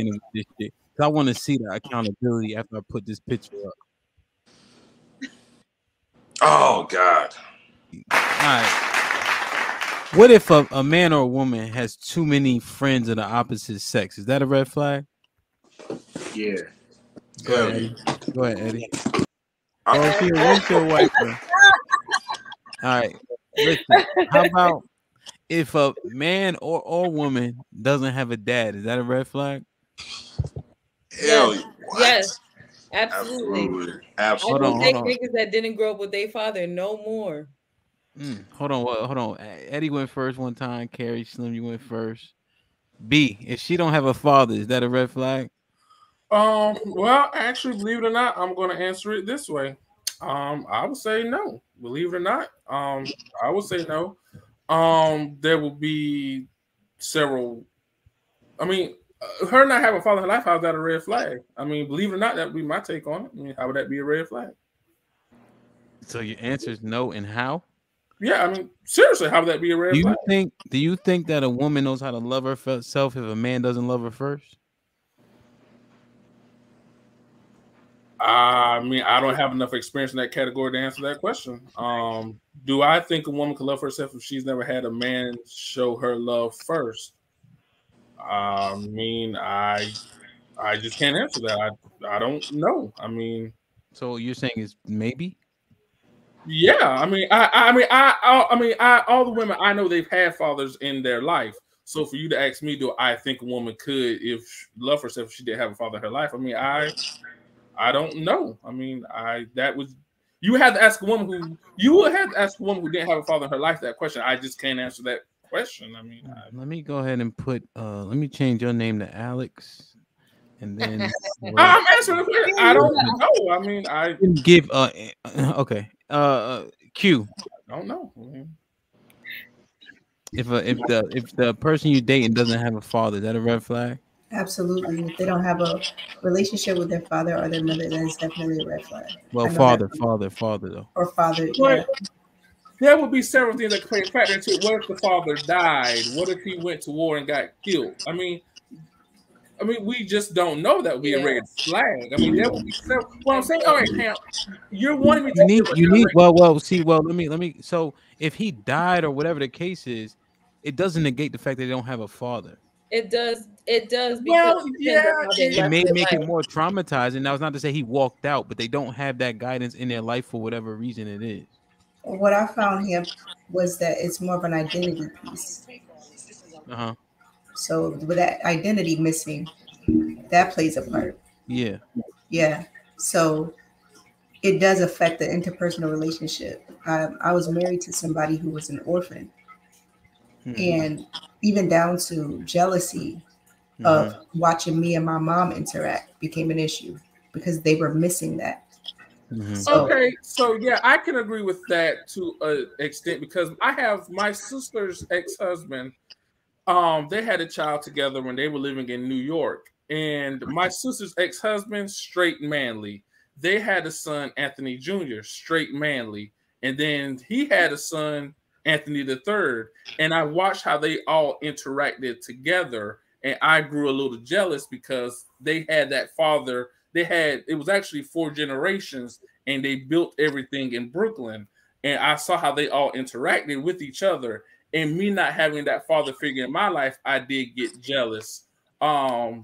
understanding of this shit. Cause I want to see the accountability after I put this picture up. Oh God! All right. What if a man or a woman has too many friends of the opposite sex? Is that a red flag? Yeah. Go ahead, Eddie. Go ahead, Eddie. What's your wife? All right. Listen, how about if a man or woman doesn't have a dad? Is that a red flag? Hell yes. Yes, absolutely. Absolutely. I don't take niggas that didn't grow up with their father no more. Hold on, hold on. Eddie went first one time. Carrie, Slim, you went first. B, if she don't have a father, is that a red flag? Well, actually, believe it or not, I'm going to answer it this way. I would say no. Believe it or not, I would say no. There will be several. I mean, her not having a father in her life, how's that a red flag? I mean, believe it or not, that would be my take on it. I mean, how would that be a red flag? So your answer is no, and how? Yeah, I mean, seriously, how would that be a red flag? Do you think that a woman knows how to love herself if a man doesn't love her first? I mean, I don't have enough experience in that category to answer that question. Do I think a woman can love herself if she's never had a man show her love first? I mean, I just can't answer that. I don't know. I mean, so you're saying it's maybe? Yeah, I mean, I mean, all the women I know, they've had fathers in their life. So for you to ask me, do I think a woman could love herself if she didn't have a father in her life? I mean, I don't know. I mean, you had to ask a woman who didn't have a father in her life that question. I just can't answer that question. I mean, let me go ahead and put let me change your name to Alex, and then I'm answering the question. I don't know. I mean, I give okay. Q. I don't know. If the person you're dating doesn't have a father, is that a red flag? Absolutely. If they don't have a relationship with their father or their mother, then it's definitely a red flag. Well, father though. Or father. Yeah. There would be several things that play a factor into it. What if the father died? What if he went to war and got killed? I mean, we just don't know. That would be a red flag. I mean, there would be several. Well, I'm saying, all right, now you're wanting me to let me. So if he died or whatever the case is, it doesn't negate the fact that they don't have a father. It does. Because it may make it more traumatizing. Now, it's not to say he walked out, but they don't have that guidance in their life for whatever reason it is. What I found here was that it's more of an identity piece. Uh-huh. So with that identity missing, that plays a part. Yeah. Yeah. So it does affect the interpersonal relationship. I was married to somebody who was an orphan. And even down to jealousy of watching me and my mom interact became an issue because they were missing that. Okay, so yeah, I can agree with that to an extent because I have my sister's ex-husband. They had a child together when they were living in New York. And my sister's ex-husband, straight manly. They had a son, Anthony Jr., straight manly. And then he had a son, Anthony the Third, and I watched how they all interacted together, and I grew a little jealous because they had that father. It was actually 4 generations, and they built everything in Brooklyn, and I saw how they all interacted with each other, and me not having that father figure in my life, I did get jealous. So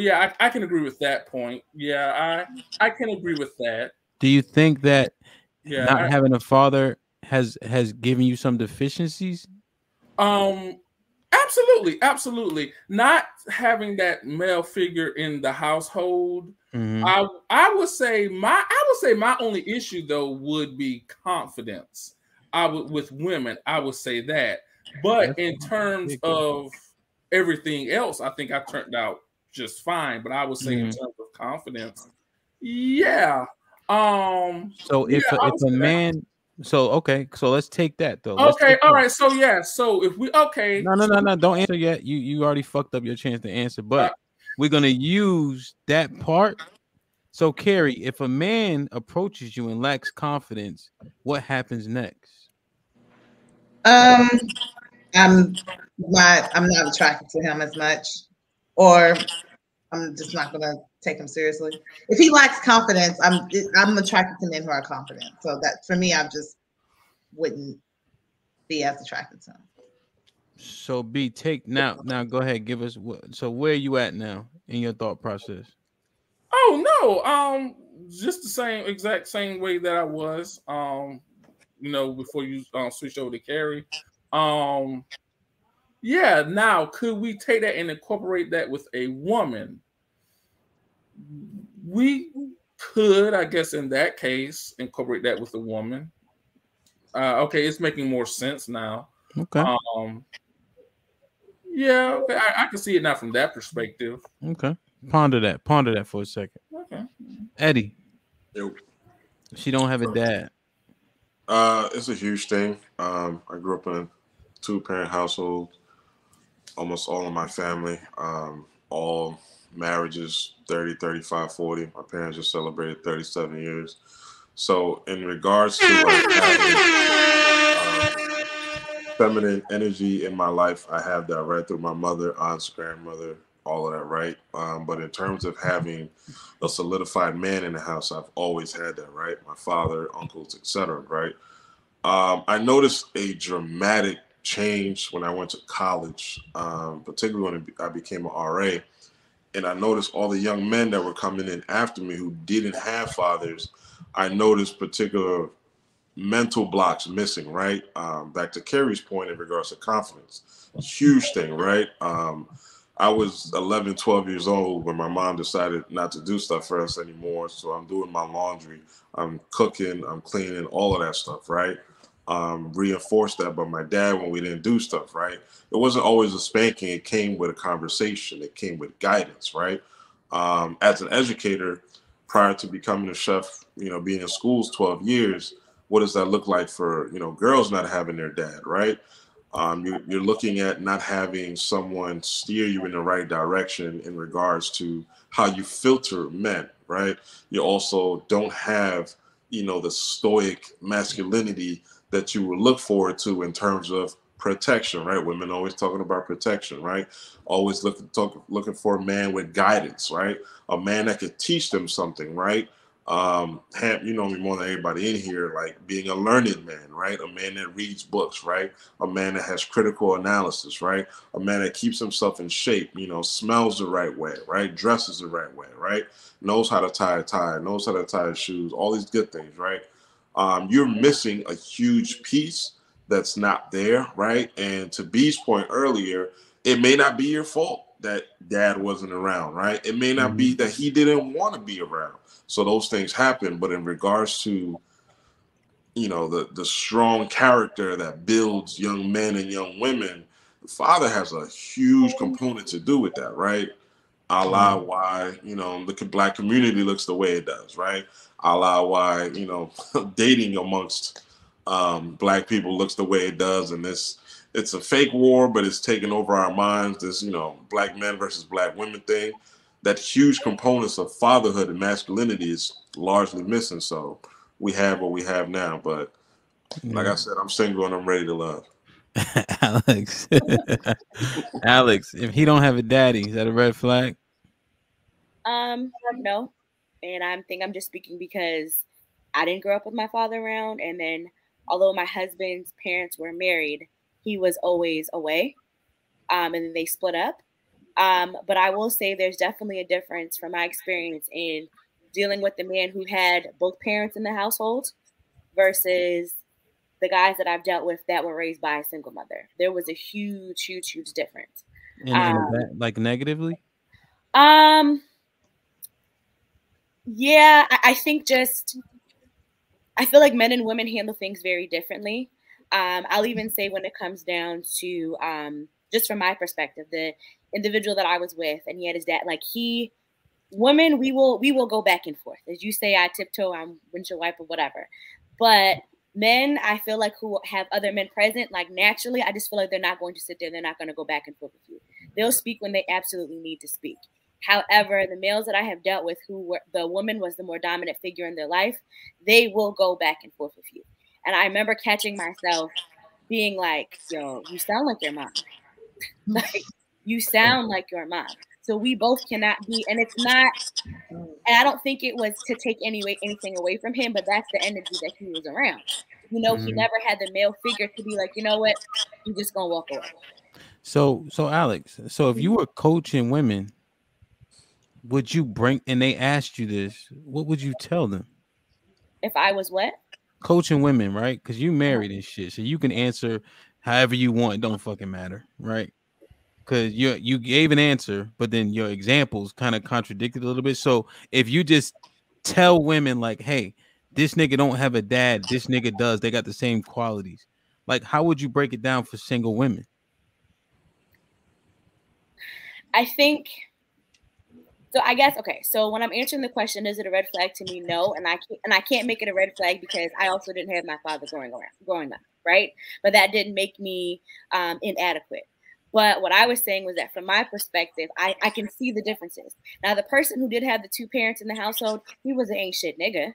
yeah, I can agree with that point. Yeah, I can agree with that. Do you think that not having a father has given you some deficiencies? Absolutely. Not having that male figure in the household. I would say my only issue though would be confidence. With women, I would say that. But in terms of everything else, I think I turned out just fine. But I would say in terms of confidence, yeah. So so let's take that though. Okay, all right. So yeah, so if we no, don't answer yet. You already fucked up your chance to answer, but we're gonna use that part. So Carrie, if a man approaches you and lacks confidence, what happens next? I'm not attracted to him as much, or I'm just not gonna take him seriously. If he lacks confidence, I'm attracted to men who are confident. So that for me, I just wouldn't be as attracted to him. So B, take now. Go ahead, give us what. So where are you at now in your thought process? Oh no, just the exact same way that I was, you know, before you switched over to Carrie. Yeah, now could we take that and incorporate that with a woman? We could, I guess, in that case, incorporate that with a woman. Okay, it's making more sense now. Okay. Yeah, okay, I can see it now from that perspective. Okay. Ponder that for a second. Okay. Eddie. Yo. She don't have a dad. It's a huge thing. I grew up in a two-parent household. Almost all of my family, all marriages, 30, 35, 40. My parents just celebrated 37 years. So in regards to like, having feminine energy in my life, I have that right through my mother, aunts, grandmother, all of that, right? But in terms of having a solidified man in the house, I've always had that, right? My father, uncles, etc., right? I noticed a dramatic change when I went to college, particularly when I became an RA, and I noticed all the young men that were coming in after me who didn't have fathers. I noticed particular mental blocks missing, right? Back to Carrie's point in regards to confidence, huge thing, right? I was 11, 12 years old when my mom decided not to do stuff for us anymore. So I'm doing my laundry, I'm cooking, I'm cleaning, all of that stuff, right? Reinforced that by my dad when we didn't do stuff, right? It wasn't always a spanking. It came with a conversation. It came with guidance, right? As an educator, prior to becoming a chef, you know, being in schools 12 years, what does that look like for, you know, girls not having their dad, right? You're looking at not having someone steer you in the right direction in regards to how you filter men, right? You also don't have, you know, the stoic masculinity that you would look forward to in terms of protection, right? Women always talking about protection, right? Always looking for a man with guidance, right? A man that could teach them something, right? You know me more than everybody in here, like being a learned man, right? A man that reads books, right? A man that has critical analysis, right? A man that keeps himself in shape, you know, smells the right way, right? Dresses the right way, right? Knows how to tie a tie, knows how to tie his shoes, all these good things, right? You're missing a huge piece that's not there, right? And to B's point earlier, it may not be your fault that dad wasn't around, right? It may not be that he didn't want to be around. So those things happen, but in regards to, you know, the strong character that builds young men and young women, the father has a huge component to do with that, right? A la why, you know, the Black community looks the way it does, right? A la why, you know, dating amongst Black people looks the way it does, and this, it's a fake war, but it's taking over our minds, this, you know, Black men versus Black women thing. That huge components of fatherhood and masculinity is largely missing. So we have what we have now. But like I said, I'm single and I'm ready to love. Alex. Alex, if he don't have a daddy, is that a red flag? No. And I think I'm just speaking because I didn't grow up with my father around. And then although my husband's parents were married, he was always away. And then they split up. But I will say there's definitely a difference from my experience in dealing with the man who had both parents in the household versus the guys that I've dealt with that were raised by a single mother. There was a huge, huge, huge difference. And that, like negatively? Yeah, I think just, I feel like men and women handle things very differently. I'll even say when it comes down to, just from my perspective, the individual that I was with, and he had his dad, like women, we will go back and forth. As you say, I tiptoe, I'm windshield wiper, whatever. But men, I feel like who have other men present, like naturally, I just feel like they're not going to sit there. They're not going to go back and forth with you. They'll speak when they absolutely need to speak. However, the males that I have dealt with who were, the woman was the more dominant figure in their life, they will go back and forth with you. And I remember catching myself being like, yo, you sound like your mom. Like, you sound like your mom. So we both cannot be, and it's not, and I don't think it was to take anything away from him, but that's the energy that he was around. You know, he never had the male figure to be like, you know what, you're just going to walk away. So Alex, so if you were coaching women, would you bring, and they asked you this, what would you tell them? If I was what? Coaching women, right? Because you married and shit, so you can answer however you want. It don't fucking matter, right? Because you gave an answer, but then your examples kind of contradicted a little bit. So if you just tell women like, hey, this nigga don't have a dad, this nigga does, they got the same qualities. Like, how would you break it down for single women? I think, so I guess, okay, so when I'm answering the question, is it a red flag to me? No, and I can't make it a red flag because I also didn't have my father growing up, right? But that didn't make me inadequate. But what I was saying was that from my perspective, I can see the differences. Now, the person who did have the two parents in the household, he was an ain't shit nigga,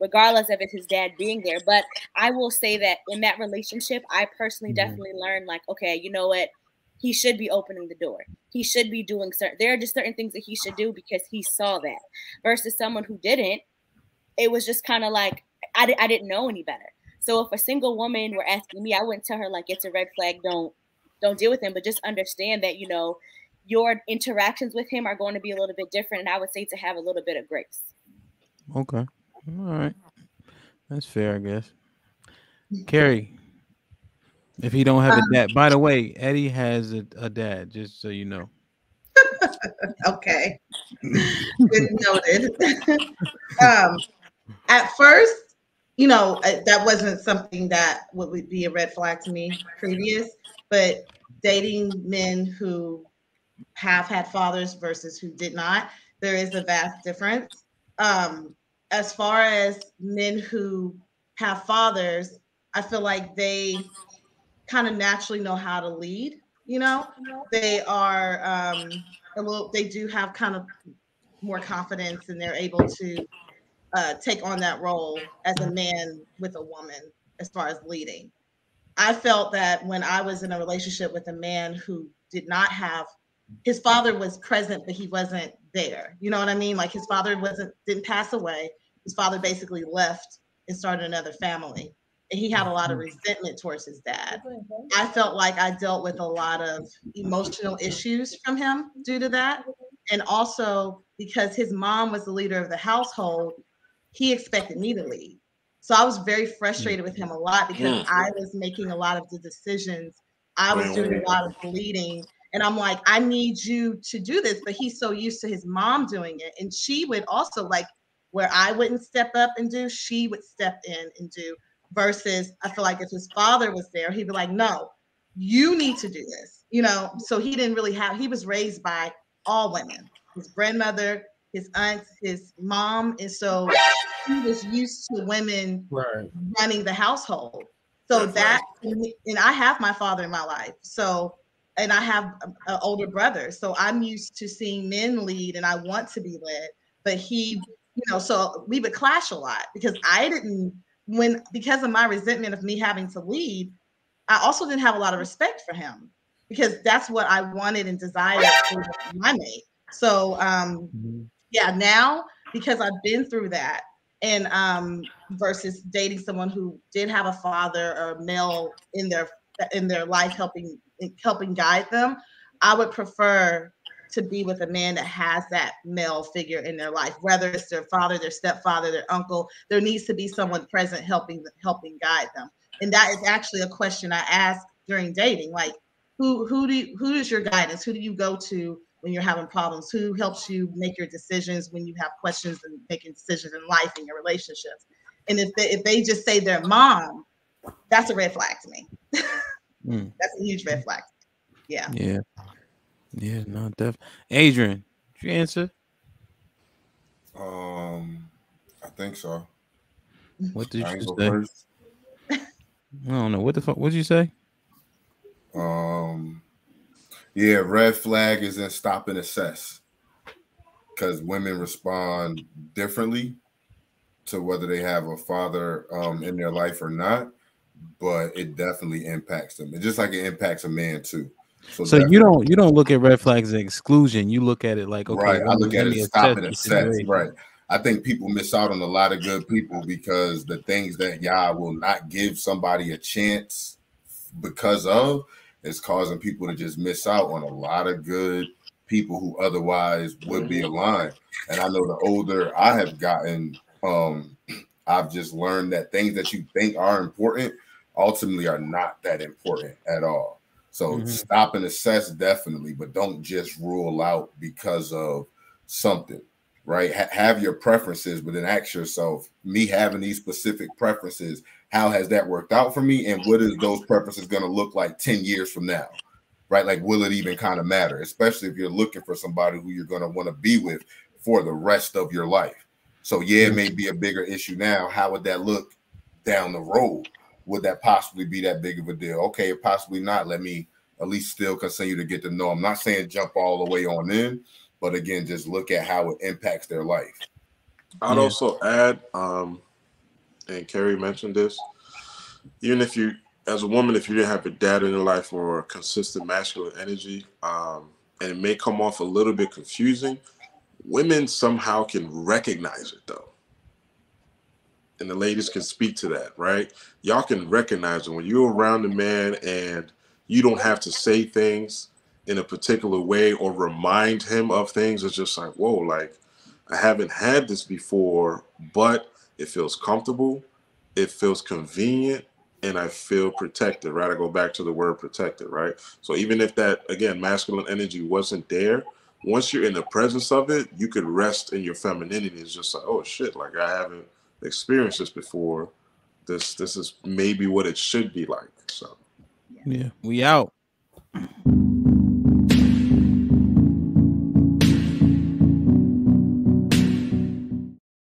regardless of it, his dad being there. But I will say that in that relationship, I personally definitely learned like, okay, you know what? He should be opening the door. He should be doing certain, there are just certain things that he should do because he saw that. Versus someone who didn't, it was just kind of like, I didn't know any better. So if a single woman were asking me, I wouldn't tell her like, it's a red flag, don't deal with him, but just understand that, you know, your interactions with him are going to be a little bit different. And I would say to have a little bit of grace. Okay. All right. That's fair, I guess. Carrie, if he don't have a dad, by the way, Eddie has a dad, just so you know. Okay. Good noted. At first, you know, that wasn't something that would be a red flag to me previous. But dating men who have had fathers versus who did not, there is a vast difference. As far as men who have fathers, I feel like they kind of naturally know how to lead. You know, they are they do have kind of more confidence, and they're able to take on that role as a man with a woman as far as leading. I felt that when I was in a relationship with a man who did not have, his father was present, but he wasn't there. You know what I mean? Like his father didn't pass away. His father basically left and started another family. And he had a lot of resentment towards his dad. I felt like I dealt with a lot of emotional issues from him due to that. And also because his mom was the leader of the household, he expected me to lead. So I was very frustrated with him a lot because I was making a lot of the decisions. I was doing a lot of the leading. And I'm like, I need you to do this. But he's so used to his mom doing it. And she would also, like, where I wouldn't step up and do, she would step in and do. Versus I feel like if his father was there, he'd be like, no, you need to do this. You know, so he didn't really have, he was raised by all women, his grandmother, his aunts, his mom. And so he was used to women running the household. So and I have my father in my life. So, and I have an older brother. So I'm used to seeing men lead and I want to be led, but he, you know, so we would clash a lot because because of my resentment of me having to lead, I also didn't have a lot of respect for him because that's what I wanted and desired for my mate. So yeah, now because I've been through that, and versus dating someone who did have a father or a male in their life helping guide them, I would prefer to be with a man that has that male figure in their life, whether it's their father, their stepfather, their uncle. There needs to be someone present helping guide them. And that is actually a question I ask during dating, like who is your guidance? Who do you go to when you're having problems? Who helps you make your decisions when you have questions and making decisions in life and your relationships? And if they just say their mom, that's a red flag to me. That's a huge red flag. Yeah. Yeah. Yeah, no, definitely. Adrian, did you answer? I think so. What did you say? First. I don't know. What the fuck? What did you say? Yeah, red flag is in stop and assess because women respond differently to whether they have a father in their life or not, but it definitely impacts them. It's just like it impacts a man too. So definitely. you don't look at red flags as exclusion. You look at it like, okay, right. I look at it as stopping and sets. Right. I think people miss out on a lot of good people because the things that y'all will not give somebody a chance because of is causing people to just miss out on a lot of good people who otherwise would be aligned. And I know the older I have gotten, I've just learned that things that you think are important ultimately are not that important at all. So stop and assess, definitely, but don't just rule out because of something, right? Have your preferences, but then ask yourself, me having these specific preferences, how has that worked out for me? And what is those preferences going to look like 10 years from now, right? Like, will it even kind of matter? Especially if you're looking for somebody who you're going to want to be with for the rest of your life. So yeah, it may be a bigger issue now. How would that look down the road? Would that possibly be that big of a deal? Okay, possibly not. Let me at least still continue to get to know. I'm not saying jump all the way on in, but again, just look at how it impacts their life. I'd also add, and Carrie mentioned this, even if you, as a woman, if you didn't have a dad in your life or consistent masculine energy, and it may come off a little bit confusing, women somehow can recognize it though. And the ladies can speak to that, right? Y'all can recognize it when you're around a man and you don't have to say things in a particular way or remind him of things. It's just like, whoa, like I haven't had this before, but it feels comfortable, it feels convenient, and I feel protected, right? I go back to the word protected, right? So even if that, again, masculine energy wasn't there, once you're in the presence of it, you could rest in your femininity. It's just like, oh shit, like I haven't experienced this before. This is maybe what it should be like. So yeah, we out.